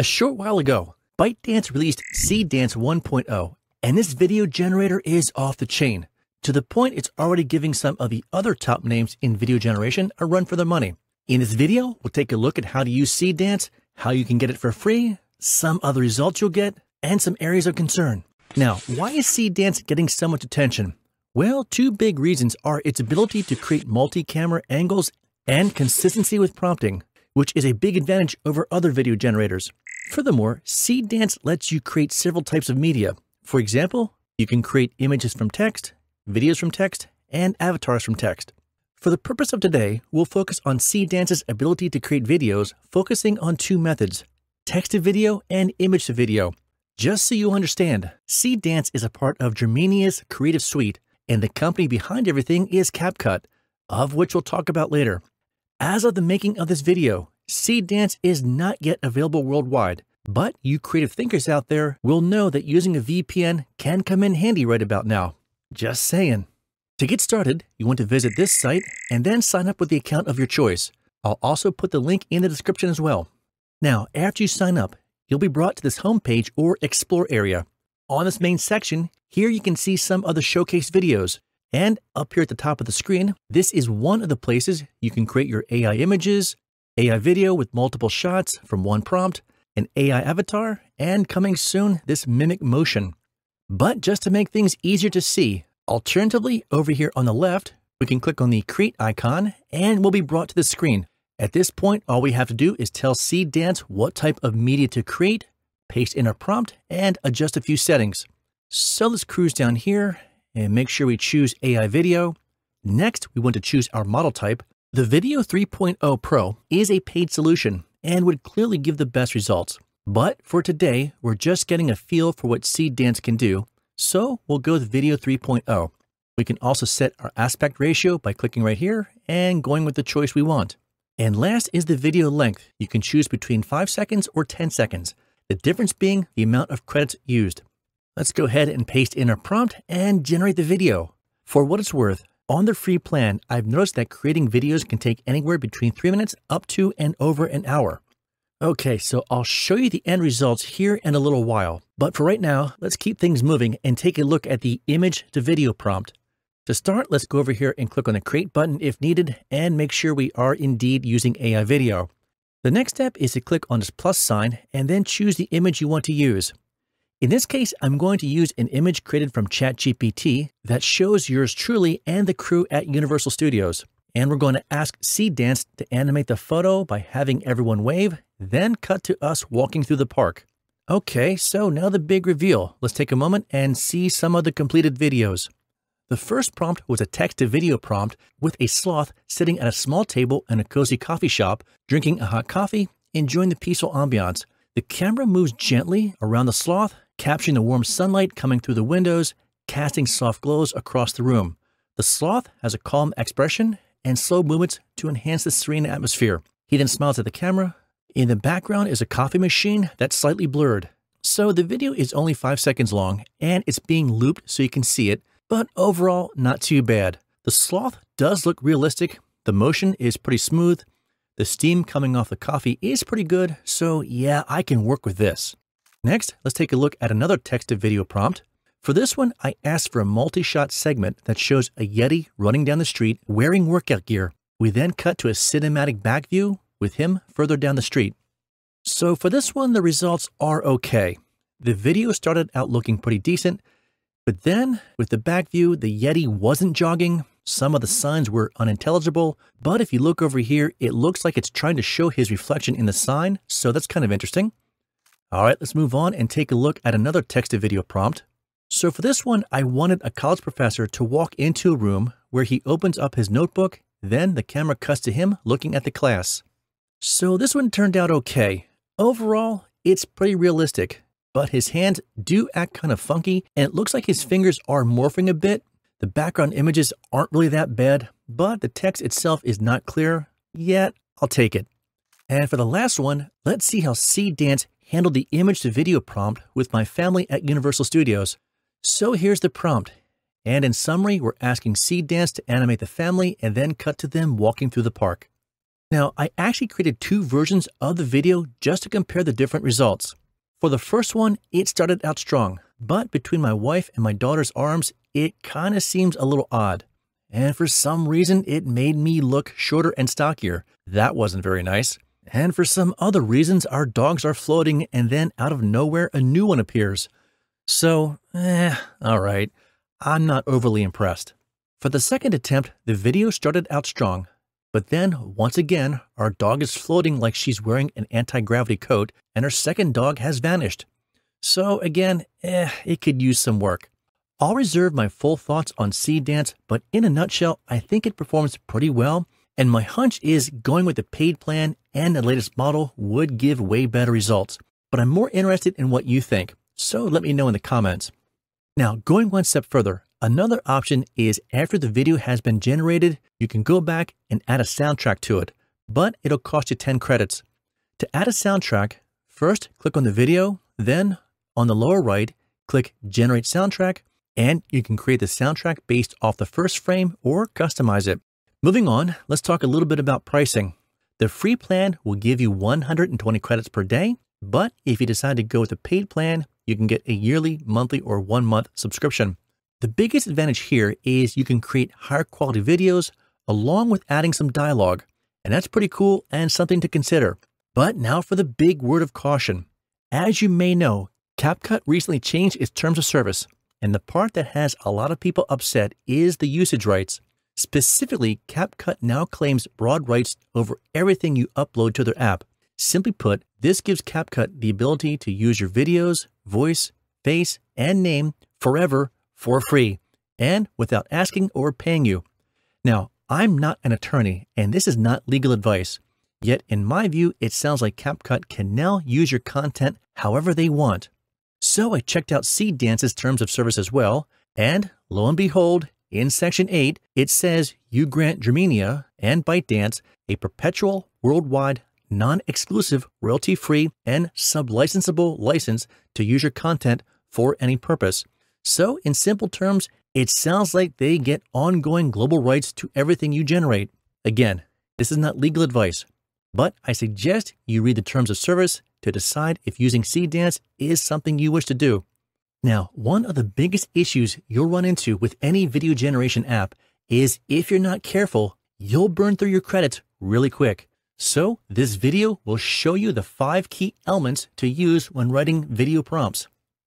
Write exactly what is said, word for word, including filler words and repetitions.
A short while ago, ByteDance released Seedance one point oh, and this video generator is off the chain, to the point it's already giving some of the other top names in video generation a run for their money. In this video, we'll take a look at how to use Seedance, how you can get it for free, some other results you'll get, and some areas of concern. Now, why is Seedance getting so much attention? Well, two big reasons are its ability to create multi-camera angles and consistency with prompting, which is a big advantage over other video generators. Furthermore, Seedance lets you create several types of media. For example, you can create images from text, videos from text, and avatars from text. For the purpose of today, we'll focus on Seedance's ability to create videos, focusing on two methods, text-to-video and image-to-video. Just so you understand, Seedance is a part of Dreamina's creative suite, and the company behind everything is CapCut, of which we'll talk about later. As of the making of this video, Seedance is not yet available worldwide, but you creative thinkers out there will know that using a V P N can come in handy right about now. Just saying. To get started, you want to visit this site and then sign up with the account of your choice. I'll also put the link in the description as well. Now, after you sign up, you'll be brought to this homepage or explore area. On this main section, here you can see some other showcase videos. And up here at the top of the screen, this is one of the places you can create your A I images, A I video with multiple shots from one prompt, an A I avatar, and coming soon, this mimic motion. But just to make things easier to see, alternatively, over here on the left, we can click on the create icon and we'll be brought to the screen. At this point, all we have to do is tell Seedance what type of media to create, paste in a prompt, and adjust a few settings. So let's cruise down here and make sure we choose A I video. Next, we want to choose our model type. The Video three point oh Pro is a paid solution and would clearly give the best results. But for today, we're just getting a feel for what Seedance can do. So we'll go with Video three point oh. We can also set our aspect ratio by clicking right here and going with the choice we want. And last is the video length. You can choose between five seconds or ten seconds. The difference being the amount of credits used. Let's go ahead and paste in our prompt and generate the video. For what it's worth, on the free plan, I've noticed that creating videos can take anywhere between three minutes up to and over an hour. Okay, so I'll show you the end results here in a little while, but for right now, let's keep things moving and take a look at the image to video prompt. To start, let's go over here and click on the create button if needed and make sure we are indeed using A I video. The next step is to click on this plus sign and then choose the image you want to use. In this case, I'm going to use an image created from ChatGPT that shows yours truly and the crew at Universal Studios. And we're going to ask Seedance to animate the photo by having everyone wave, then cut to us walking through the park. Okay, so now the big reveal. Let's take a moment and see some of the completed videos. The first prompt was a text-to-video prompt with a sloth sitting at a small table in a cozy coffee shop, drinking a hot coffee, enjoying the peaceful ambiance. The camera moves gently around the sloth, capturing the warm sunlight coming through the windows, casting soft glows across the room. The sloth has a calm expression and slow movements to enhance the serene atmosphere. He then smiles at the camera. In the background is a coffee machine that's slightly blurred. So the video is only five seconds long and it's being looped so you can see it, but overall not too bad. The sloth does look realistic. The motion is pretty smooth. The steam coming off the coffee is pretty good. So yeah, I can work with this. Next, let's take a look at another text-to-video prompt. For this one, I asked for a multi-shot segment that shows a Yeti running down the street wearing workout gear. We then cut to a cinematic back view with him further down the street. So for this one, the results are okay. The video started out looking pretty decent, but then with the back view, the Yeti wasn't jogging. Some of the signs were unintelligible, but if you look over here, it looks like it's trying to show his reflection in the sign. So that's kind of interesting. All right, let's move on and take a look at another text-to-video prompt. So for this one, I wanted a college professor to walk into a room where he opens up his notebook, then the camera cuts to him looking at the class. So this one turned out okay. Overall, it's pretty realistic, but his hands do act kind of funky and it looks like his fingers are morphing a bit. The background images aren't really that bad, but the text itself is not clear yet. I'll take it. And for the last one, let's see how Seedance handled the image to video prompt with my family at Universal Studios. So here's the prompt. And in summary, we're asking Seedance to animate the family and then cut to them walking through the park. Now, I actually created two versions of the video just to compare the different results. For the first one, it started out strong, but between my wife and my daughter's arms, it kind of seems a little odd. And for some reason, it made me look shorter and stockier. That wasn't very nice. And for some other reasons, our dogs are floating and then out of nowhere, a new one appears. So, eh, all right, I'm not overly impressed. For the second attempt, the video started out strong, but then once again, our dog is floating like she's wearing an anti-gravity coat and her second dog has vanished. So again, eh, it could use some work. I'll reserve my full thoughts on Seedance, but in a nutshell, I think it performs pretty well, and my hunch is going with the paid plan and the latest model would give way better results. But I'm more interested in what you think, so let me know in the comments. Now, going one step further, another option is after the video has been generated, you can go back and add a soundtrack to it, but it'll cost you ten credits. To add a soundtrack, first click on the video, then on the lower right, click Generate Soundtrack, and you can create the soundtrack based off the first frame or customize it. Moving on, let's talk a little bit about pricing. The free plan will give you one hundred twenty credits per day, but if you decide to go with the paid plan, you can get a yearly, monthly, or one month subscription. The biggest advantage here is you can create higher quality videos along with adding some dialogue, and that's pretty cool and something to consider. But now for the big word of caution. As you may know, CapCut recently changed its terms of service. And the part that has a lot of people upset is the usage rights. Specifically, CapCut now claims broad rights over everything you upload to their app. Simply put, this gives CapCut the ability to use your videos, voice, face, and name forever for free and without asking or paying you. Now, I'm not an attorney and this is not legal advice. Yet in my view, it sounds like CapCut can now use your content however they want. So I checked out Seedance's terms of service as well, and lo and behold, in section eight, it says you grant Dreamina and ByteDance a perpetual, worldwide, non-exclusive, royalty-free, and sub-licensable license to use your content for any purpose. So in simple terms, it sounds like they get ongoing global rights to everything you generate. Again, this is not legal advice, but I suggest you read the terms of service to decide if using Seedance is something you wish to do. Now, one of the biggest issues you'll run into with any video generation app is if you're not careful, you'll burn through your credits really quick. So this video will show you the five key elements to use when writing video prompts.